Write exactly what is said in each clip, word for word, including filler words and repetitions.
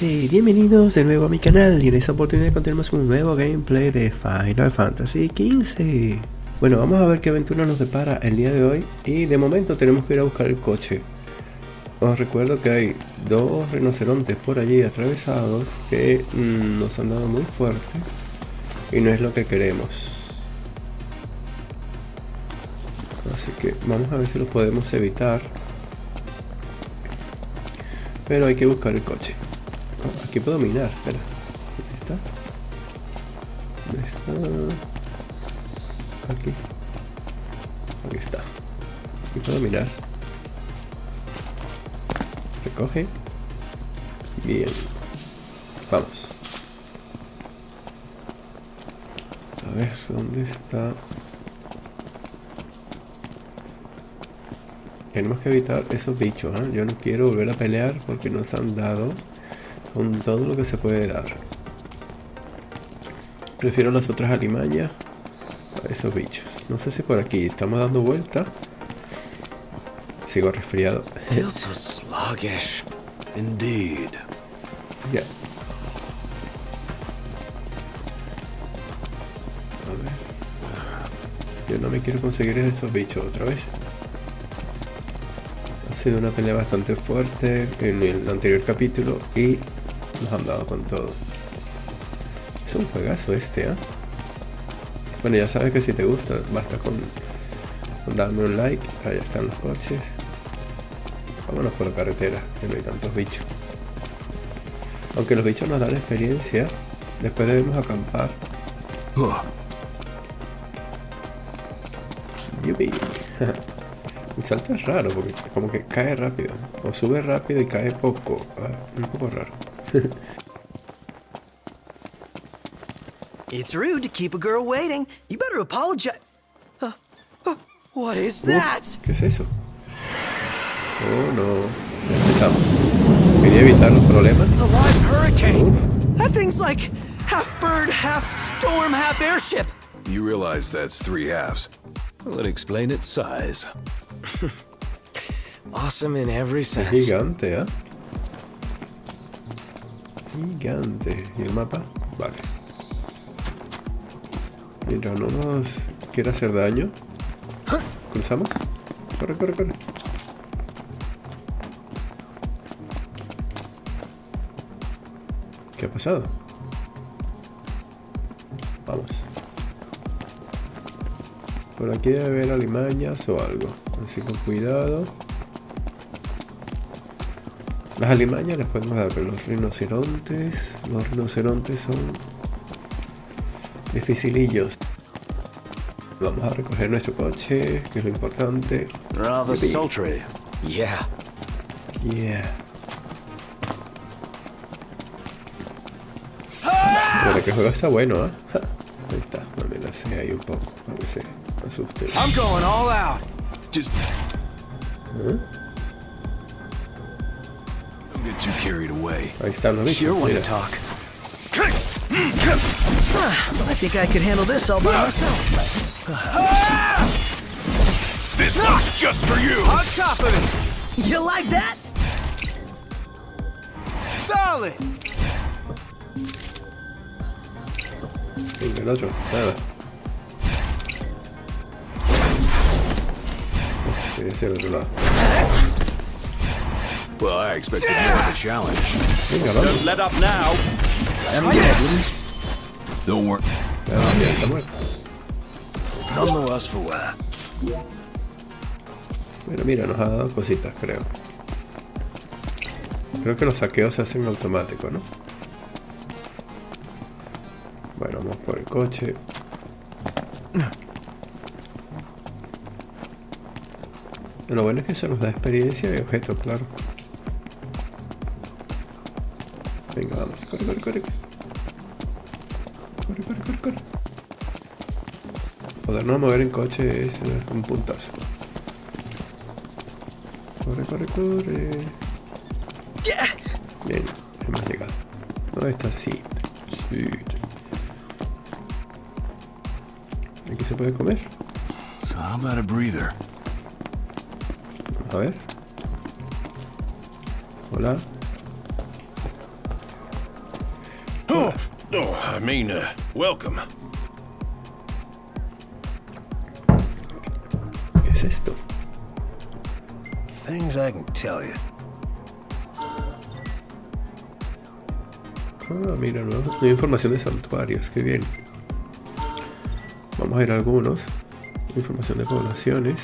gente, bienvenidos de nuevo a mi canal y en esta oportunidad continuamos con un nuevo gameplay de Final Fantasy quince. Bueno, vamos a ver qué aventura nos depara el día de hoy y de momento tenemos que ir a buscar el coche. Os recuerdo que hay dos rinocerontes por allí atravesados que mmm, nos han dado muy fuerte y no es lo que queremos. Así que vamos a ver si lo podemos evitar. Pero hay que buscar el coche. Oh, aquí puedo minar, espera. ¿Dónde está? ¿Dónde está? Aquí. Aquí está. Aquí puedo minar. Recoge. Bien. Vamos. A ver, ¿dónde está? Tenemos que evitar esos bichos, ¿eh? Yo no quiero volver a pelear porque nos han dado con todo lo que se puede dar. Prefiero las otras alimañas a esos bichos. No sé si por aquí estamos dando vuelta. Sigo resfriado. Feels so sluggish, indeed. Ya. A ver. Yo no me quiero conseguir esos bichos otra vez. Ha sido una pelea bastante fuerte en el anterior capítulo y nos han dado con todo. Es un juegazo este, ¿eh? Bueno, ya sabes que si te gusta, basta con, con darme un like. Ahí están los coches. Vámonos por la carretera, que no hay tantos bichos. Aunque los bichos nos dan experiencia, después debemos acampar. Yupi. El salto es raro porque como que cae rápido, o sube rápido y cae poco, uh, un poco raro. It's rude to keep a girl waiting. You better apologize. Uh, uh, what is that? Uh, ¿Qué es eso? Oh no, ya empezamos. Quería evitar los problemas. A live hurricane. Uh. That thing's like half bird, half storm, half airship. You realize that's three halves. Well, it explains its size. Awesome in every sense. Es gigante, ¿eh? Gigante. ¿Y el mapa? Vale. Mientras no nos quiera hacer daño, cruzamos. Corre, corre, corre. ¿Qué ha pasado? Vamos. Por aquí debe haber alimañas o algo. Así con cuidado. Las alimañas las podemos dar, pero los rinocerontes. Los rinocerontes son dificilillos. Vamos a recoger nuestro coche, que es lo importante. Rather sultry. Yeah. Yeah. Pero que el juego está bueno, ¿eh? Ja. Ahí está, me amenacé ahí un poco, para que se asuste. I'm going all out. Just ¿Eh? Don't get too carried away. Ahí están los bichos. I think I could handle this all by myself. This looks just for you. On top of it. You like that? Solid. El otro, nada. Well, I expected more of a challenge. Don't let up now. Don't worry. Nonetheless, for what? Bueno, mira, nos ha dado cositas, creo. Creo que los saqueos se hacen automático, ¿no? Bueno, vamos por el coche. Lo bueno es que se nos da experiencia y objetos, claro. Venga, vamos, corre, corre, corre. Corre, corre, corre, corre. Podernos mover en coche es un puntazo. Corre, corre, corre. Bien, hemos llegado. No, está sí. Sí. Aquí se puede comer. So I'm not a breather. A ver. Hola. Oh, oh I mean, uh, welcome. ¿Qué es esto? Things I can tell you. Ah, mira, nueva, nueva información de santuarios, qué bien. Vamos a ir a algunos. Información de poblaciones.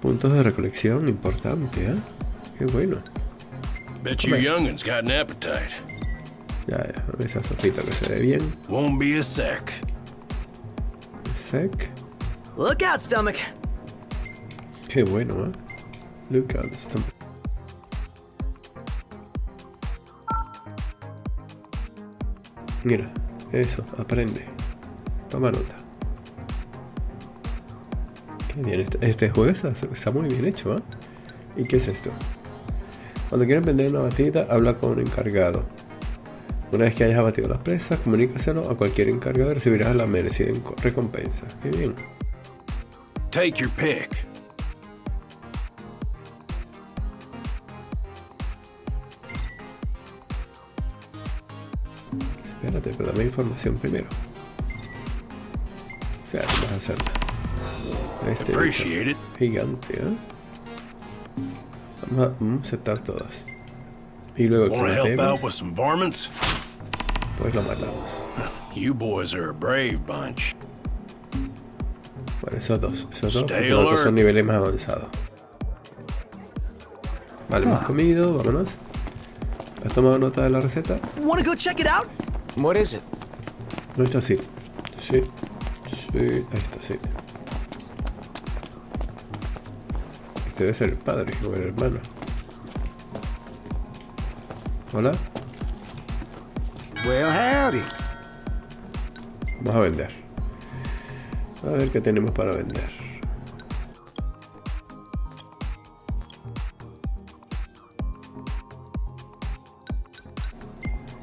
Puntos de recolección, importante, ¿eh? Qué bueno. Bet you young'un's got an appetite. Ya, ya, a ver esa sopita que se ve bien. Won't be a sec. A sec. Look out, stomach. Qué bueno, ¿eh? Look out, stomach. Mira, eso, aprende. Toma nota. Qué bien, este, este juego está, está muy bien hecho, ¿eh? ¿Y qué es esto? Cuando quieras vender una batida, habla con un encargado. Una vez que hayas abatido las presas, comunícaselo a cualquier encargado y recibirás la merecida recompensa. Qué bien. Take your pick. Espérate, pero dame información primero. O sea, ¿qué vas a hacer? Este es gigante, ¿eh? Vamos a, vamos a aceptar todas. Y luego que matemos, pues lo matamos. You boys are a brave bunch. Bueno, esos dos, esos dos, porque los otros son niveles más avanzados. Vale, hemos comido, vámonos. ¿Has tomado nota de la receta? ¿Quieres ir a checarlo? ¿Qué es? No está así. Sí, sí, ahí está, sí. Debe ser el padre o el hermano. Hola. Well, howdy. Vamos a vender. A ver qué tenemos para vender.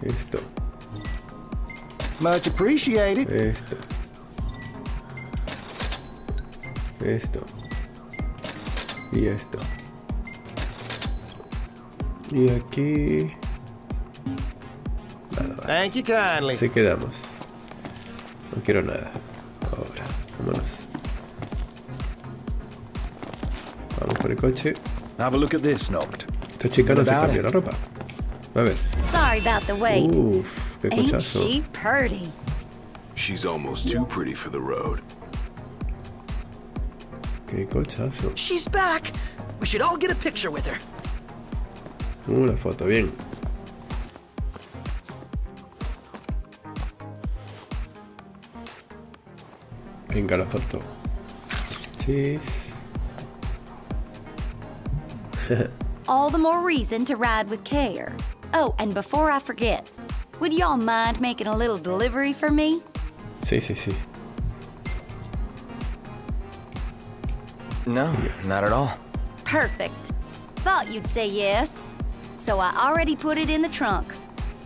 Esto. Much appreciated. Esto. Esto. Y esto. Y aquí... nada más. Thank you kindly. Así quedamos. No quiero nada. Ahora, vámonos. Vamos por el coche. Have a look at this, Noct. Esta chica no se cambió la ropa. A ver. Sorry about the wait. Uf, qué cochazo. Ain't she pretty? She's almost too pretty for the road. Qué cochazo. She's back. We should all get a picture with her. Una foto, bien. Venga la foto. Cheese. All the more reason to ride with care. Oh, and before I forget, would y'all mind making a little delivery for me? Sí, sí, sí. No, not at all. Perfect. Thought you'd say yes. So I already put it in the trunk.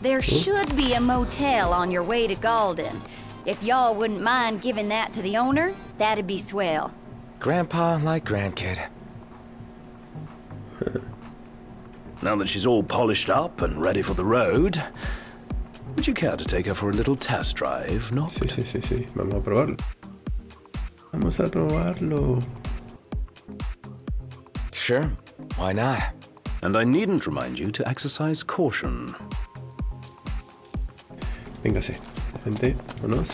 There should be a motel on your way to Golden. If y'all wouldn't mind giving that to the owner, that'd be swell. Grandpa like grandkid. Now that she's all polished up and ready for the road, would you care to take her for a little test drive, Noct? Sí, sí, sí, sí. Vamos a probarlo. Vamos a probarlo. Sure, why not? And I needn't remind you to exercise caution. Véngase, gente, vámonos.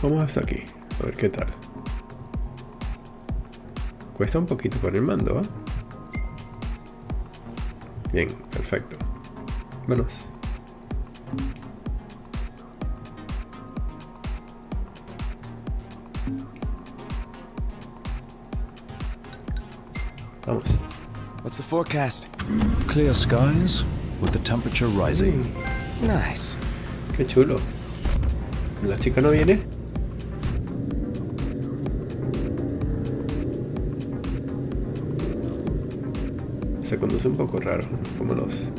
Vamos hasta aquí, a ver qué tal. Cuesta un poquito con el mando, ¿eh? Bien, perfecto. Vámonos. Vamos. What's the forecast? Clear skies with the temperature rising. Mm. Nice. Qué chulo. ¿La chica no viene? Se conduce un poco raro, como los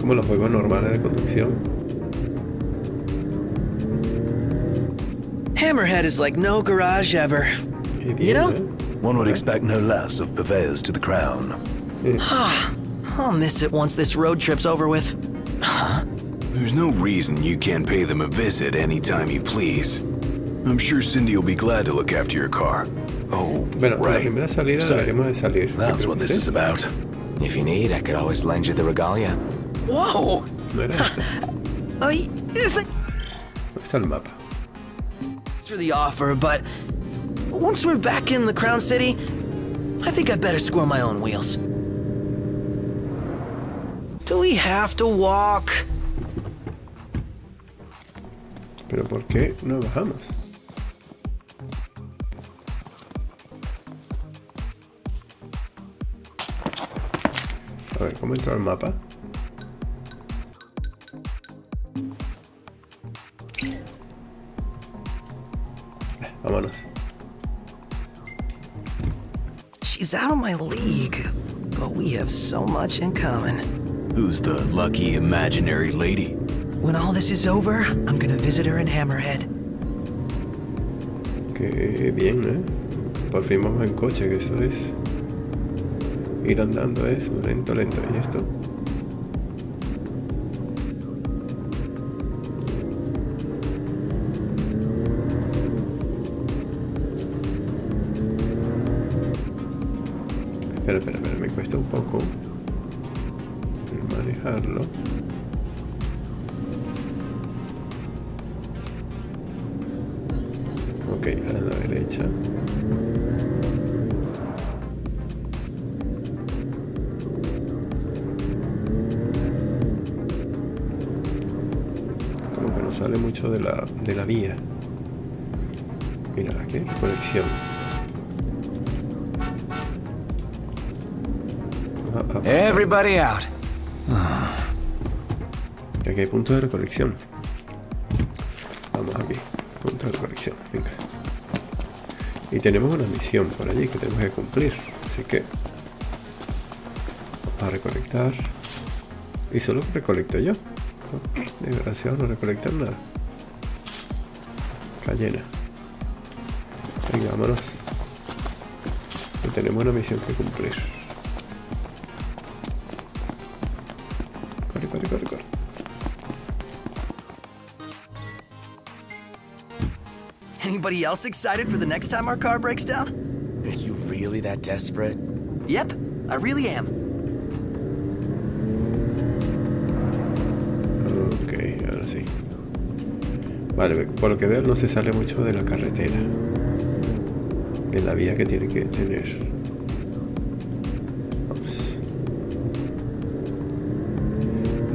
como los juegos normales de conducción. Hammerhead is like no garage ever. You know? One would expect no less of purveyors to the crown. I'll miss it once this road trip's over with. Huh? There's no reason you can't pay them a visit anytime you please. I'm sure Cindy will be glad to look after your car. Oh, right. So, that's what this is about. If you need, I could always lend you the regalia. Whoa! Está el mapa. For the offer, but once we're back in the Crown City, I think I'd better score my own wheels. Do we have to walk? Pero por qué no bajamos? A ver, ¿cómo entra el mapa? Vámonos. She's out of my league, but we have so much in common. Who's the lucky imaginary lady? When all this is over, I'm gonna visit her in Hammerhead. Qué bien, ¿eh? Por fin vamos en coche, que eso es. Ir andando es lento, lento. ¿Y esto? Espera, espera, espera, me cuesta un poco manejarlo. Ok, a la derecha. Como que no sale mucho de la, de la vía. Mira, aquí hay conexión. Everybody out. Aquí hay punto de recolección. Vamos aquí. Punto de recolección. Venga. Y tenemos una misión por allí que tenemos que cumplir. Así que vamos a recolectar. Y solo recolecto yo. Desgraciado, no recolectan nada. Cayena. Venga, vámonos. Y tenemos una misión que cumplir. Corre, corre, corre. Anybody else excited for the next time our car breaks down? Are you really that desperate? Yep, I really am. Ok, ahora sí. Vale, por lo que veo no se sale mucho de la carretera. De la vía que tiene que tener.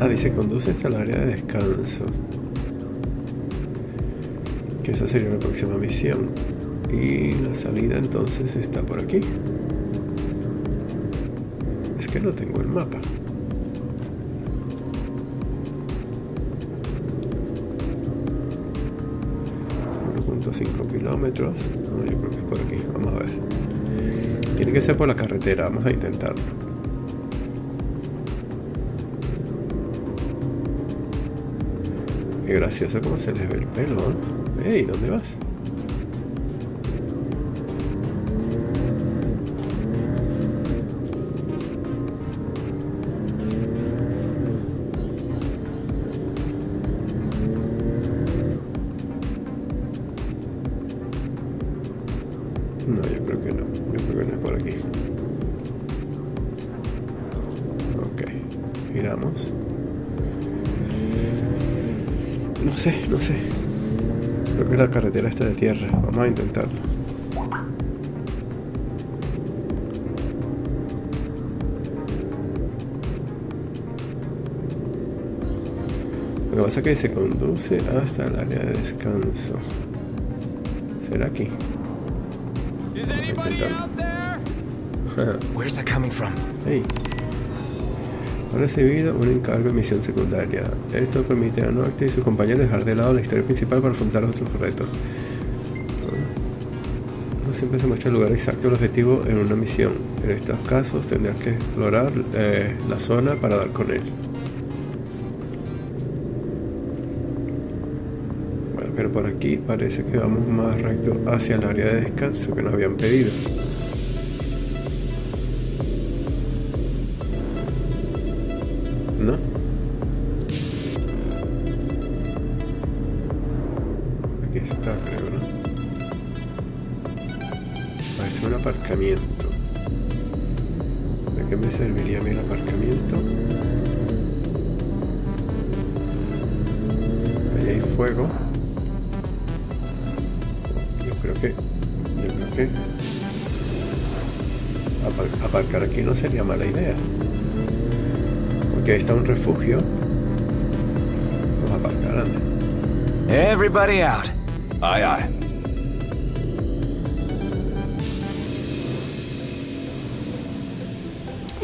Ah, dice conduce hasta el área de descanso. Que esa sería la próxima misión. Y la salida entonces está por aquí. Es que no tengo el mapa. uno punto cinco kilómetros. No, yo creo que es por aquí. Vamos a ver. Tiene que ser por la carretera. Vamos a intentarlo. Qué gracioso como se les ve el pelo, ¿eh? Ey, ¿dónde vas? No, yo creo que no. Yo creo que no es por aquí. Ok, giramos. No sé, no sé. Creo que la carretera está de tierra. Vamos a intentarlo. Lo que pasa es que se conduce hasta el área de descanso. ¿Será aquí? Vamos a intentarlo. Where's that coming from? Hey. Ha recibido un encargo de misión secundaria. Esto permite a Noctis y sus compañeros dejar de lado la historia principal para afrontar otros retos. No siempre se muestra el lugar exacto del objetivo en una misión. En estos casos tendrás que explorar eh, la zona para dar con él. pero por aquí parece que vamos más recto hacia el área de descanso que nos habían pedido. ¿No? Aquí está, creo, ¿no? Ah, este es un aparcamiento. ¿De qué me serviría a mí el aparcamiento? Ahí hay fuego. Yo creo que... Yo creo que... Apar- aparcar aquí no sería mala idea. Porque ahí está un refugio. Vamos a aparcar, anda. Everybody out. Aye, aye.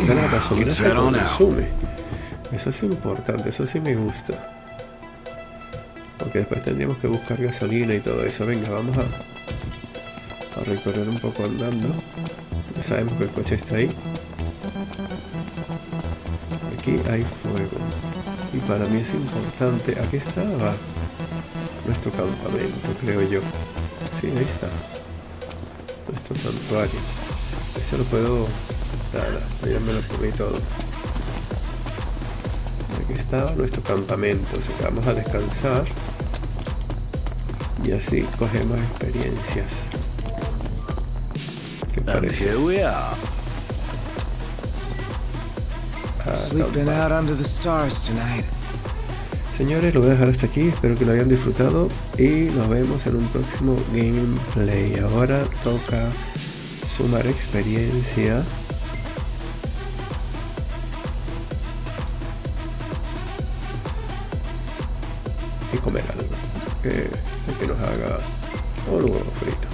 La gasolina se consume. Eso es importante, eso sí me gusta. Porque después tendríamos que buscar gasolina y todo eso. Venga, vamos a, a recorrer un poco andando. Ya sabemos que el coche está ahí. Aquí hay fuego. Y para mí es importante. Aquí estaba nuestro campamento, creo yo. Sí, ahí está. Nuestro santuario. Eso lo puedo... Nada, ya me lo comí todo. Aquí estaba nuestro campamento, así que vamos a descansar. Y así cogemos experiencias. ¿Qué parece? Señores, lo voy a dejar hasta aquí. Espero que lo hayan disfrutado. Y nos vemos en un próximo gameplay. Ahora toca sumar experiencia. Y comer algo que, que nos haga huevos fritos.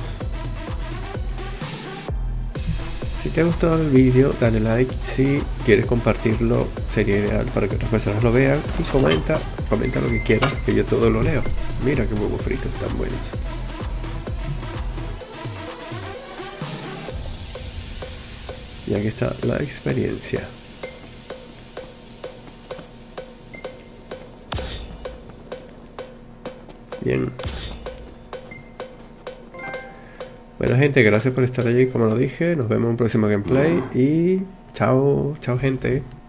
Si te ha gustado el vídeo, dale like. Si quieres compartirlo, sería ideal para que otras personas lo vean. Y comenta, comenta lo que quieras, que yo todo lo leo. Mira qué huevos fritos tan buenos. Y aquí está la experiencia. Bien. Bueno, gente, gracias por estar allí, como lo dije. Nos vemos en un próximo gameplay y chao, chao, gente.